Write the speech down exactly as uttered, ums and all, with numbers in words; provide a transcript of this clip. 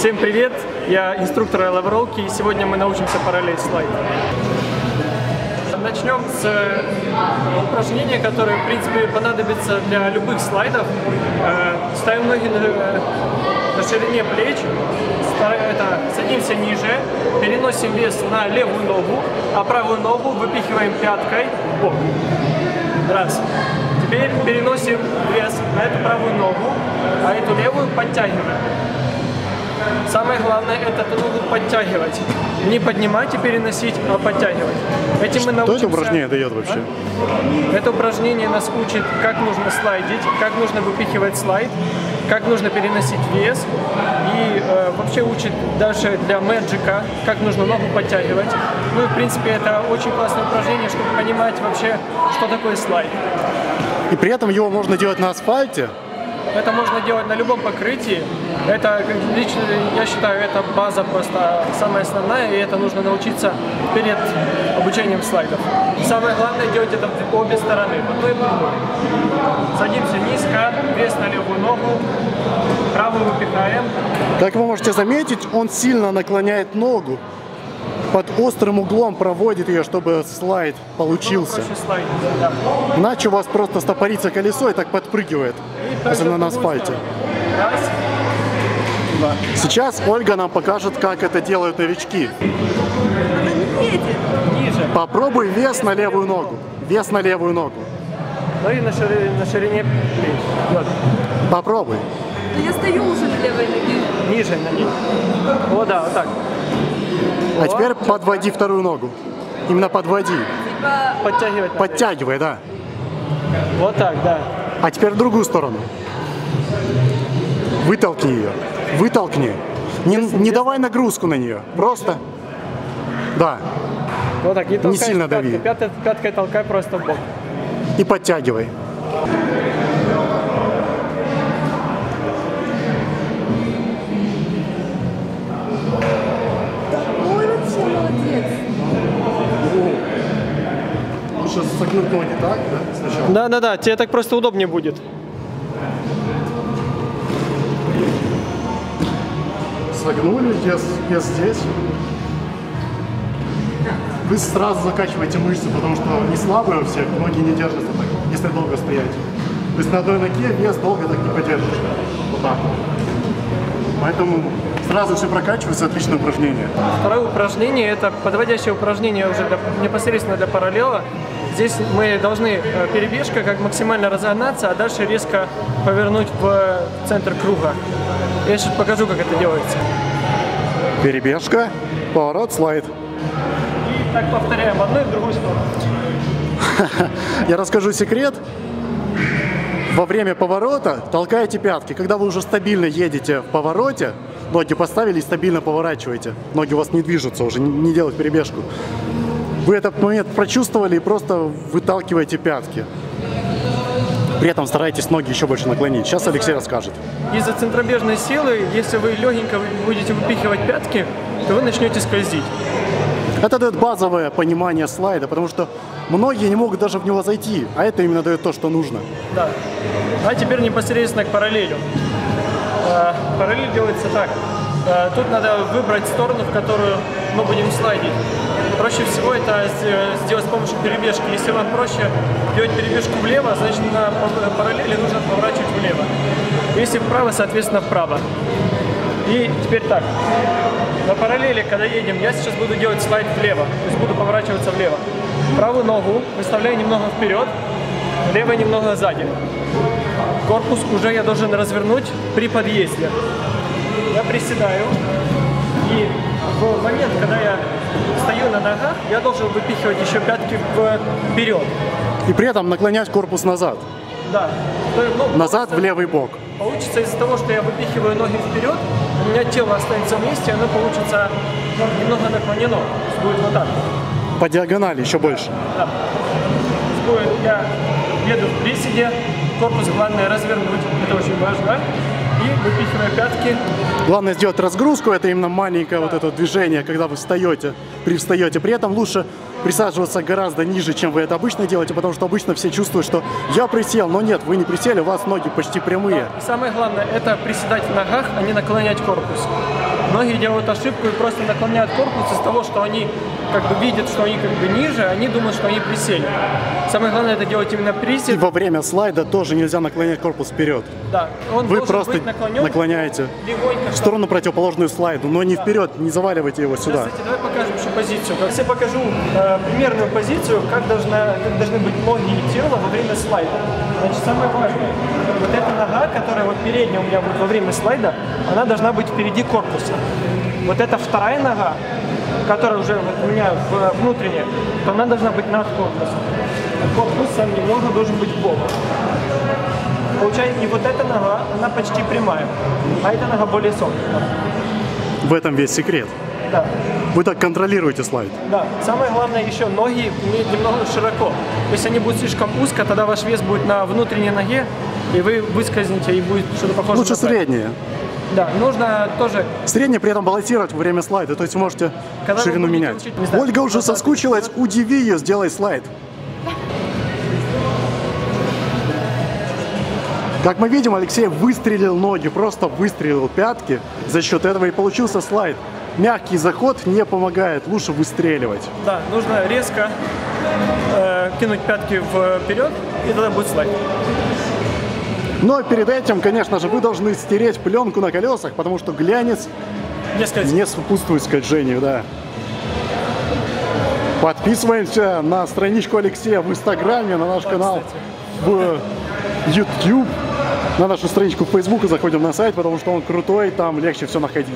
Всем привет! Я инструктор Лавровки, и сегодня мы научимся параллель слайда. Начнем с упражнения, которое, в принципе, понадобится для любых слайдов. Ставим ноги на ширине плеч, садимся ниже, переносим вес на левую ногу, а правую ногу выпихиваем пяткой в бок. Раз. Теперь переносим вес на эту правую ногу, а эту левую подтягиваем. Самое главное — это эту ногу подтягивать. Не поднимать и переносить, а подтягивать. Этим мы научимся. Что это упражнение дает вообще? А? Это упражнение нас учит, как нужно слайдить, как нужно выпихивать слайд, как нужно переносить вес. И э, вообще учит даже для мэджика, как нужно ногу подтягивать. Ну и в принципе это очень классное упражнение, чтобы понимать вообще, что такое слайд. И при этом его можно делать на асфальте? Это можно делать на любом покрытии. Это, лично я считаю, это база просто самая основная, и это нужно научиться перед обучением слайдов. Самое главное — делать это в обе стороны, в той и другой. Садимся низко, вес на левую ногу, правую выпихаем. Как вы можете заметить, он сильно наклоняет ногу. Под острым углом проводит ее, чтобы слайд получился. Ну, слайд, да, да. Иначе у вас просто стопорится колесо и так подпрыгивает, и особенно на асфальте. Раз. Два. Сейчас Ольга нам покажет, как это делают новички. Ниже. Попробуй вес, вес на левую ногу. ногу. Вес на левую ногу. Ну и на ширине, на ширине плеч. Вот. Попробуй. Но я стою уже на левой ноге. Ниже на ней. О, да, вот так. А теперь подводи вторую ногу. Именно подводи. Подтягивать. Подтягивай, да. Вот так, да. А теперь в другую сторону. Вытолкни ее. Вытолкни. Не, не давай нагрузку на нее. Просто. Да. Вот так. Не, не сильно дави. Пяткой, пяткой толкай просто в бок. И подтягивай. Сейчас согнуть ноги, так? Да? Сначала. Да, да, да, тебе так просто удобнее будет. Согнули, вес, вес здесь. Вы сразу закачиваете мышцы, потому что не слабые у всех, ноги не держатся так, если долго стоять. То есть на одной ноге вес долго так не поддержишь. Вот так. Поэтому сразу все прокачивается, отличное упражнение. Второе упражнение — это подводящее упражнение уже для, непосредственно для параллела. Здесь мы должны перебежка как максимально разогнаться, а дальше резко повернуть в центр круга. Я сейчас покажу, как это делается. Перебежка, поворот, слайд. И так повторяем в одну и в другую сторону. Я расскажу секрет. Во время поворота толкаете пятки. Когда вы уже стабильно едете в повороте, ноги поставили и стабильно поворачиваете. Ноги у вас не движутся, уже не делают перебежку. Вы этот момент прочувствовали и просто выталкиваете пятки. При этом старайтесь ноги еще больше наклонить. Сейчас Алексей расскажет. Из-за центробежной силы, если вы легенько будете выпихивать пятки, то вы начнете скользить. Это дает базовое понимание слайда, потому что многие не могут даже в него зайти, а это именно дает то, что нужно. Да. А теперь непосредственно к параллелю. Параллель делается так. Тут надо выбрать сторону, в которую мы будем слайдить. Проще всего это сделать с помощью перебежки. Если вам проще делать перебежку влево, значит на параллели нужно поворачивать влево. Если вправо, соответственно вправо. И теперь так. На параллели, когда едем, я сейчас буду делать слайд влево, то есть буду поворачиваться влево. Правую ногу выставляю немного вперед, левую немного сзади. Корпус уже я должен развернуть при подъезде. Я приседаю, и в момент, когда я стою на ногах, я должен выпихивать еще пятки вперед. И при этом наклонять корпус назад. Да. Ну, назад в левый бок. Получится из-за того, что я выпихиваю ноги вперед, у меня тело останется вместе, оно получится немного наклонено. Будет вот так. По диагонали еще больше. Да. Будет, я еду в приседе, корпус главное развернуть, это очень важно. И выпихиваю пятки. Главное сделать разгрузку, это именно маленькое, да, вот это движение, когда вы встаете, привстаете. При этом лучше присаживаться гораздо ниже, чем вы это обычно делаете, потому что обычно все чувствуют, что я присел, но нет, вы не присели, у вас ноги почти прямые. Да. И самое главное — это приседать в ногах, а не наклонять корпус. Многие делают ошибку и просто наклоняют корпус из того, что они как бы видят, что они как бы ниже, они думают, что они присели. Самое главное это делать именно присед. И во время слайда тоже нельзя наклонять корпус вперед. Да. Он Вы просто наклоняете в сторону противоположную слайду, но не да. вперед, не заваливайте его сюда. Сейчас, кстати, давай покажем еще позицию. Как все покажу э, примерную позицию, как, должна, как должны быть ноги и тело во время слайда. Значит, самое важное, вот эта нога, которая вот передняя у меня будет во время слайда, она должна быть впереди корпуса. Вот эта вторая нога, которая уже вот у меня внутренняя, то она должна быть над корпусом. Корпус сам немного должен быть боком. Получается, и вот эта нога, она почти прямая, а эта нога более согнута. В этом весь секрет. Да. Вы так контролируете слайд. Да. Самое главное еще, ноги иметь немного широко. Если они будут слишком узко, тогда ваш вес будет на внутренней ноге, и вы выскользните, и будет что-то похожее. Лучше среднее. Да, нужно тоже... Среднее при этом балансировать во время слайда, то есть вы можете Когда ширину вы менять. Учить, знаю, Ольга уже соскучилась, это... удиви ее, сделай слайд. Как мы видим, Алексей выстрелил ноги, просто выстрелил пятки. За счет этого и получился слайд. Мягкий заход не помогает, лучше выстреливать. Да, нужно резко э, кинуть пятки вперед, и тогда будет слайд. Но перед этим, конечно же, вы должны стереть пленку на колесах, потому что глянец не, не сопутствует скольжению. Да. Подписываемся на страничку Алексея в Инстаграме, на наш да, канал кстати. в YouTube. На нашу страничку в Facebook и заходим на сайт, потому что он крутой, там легче все находить.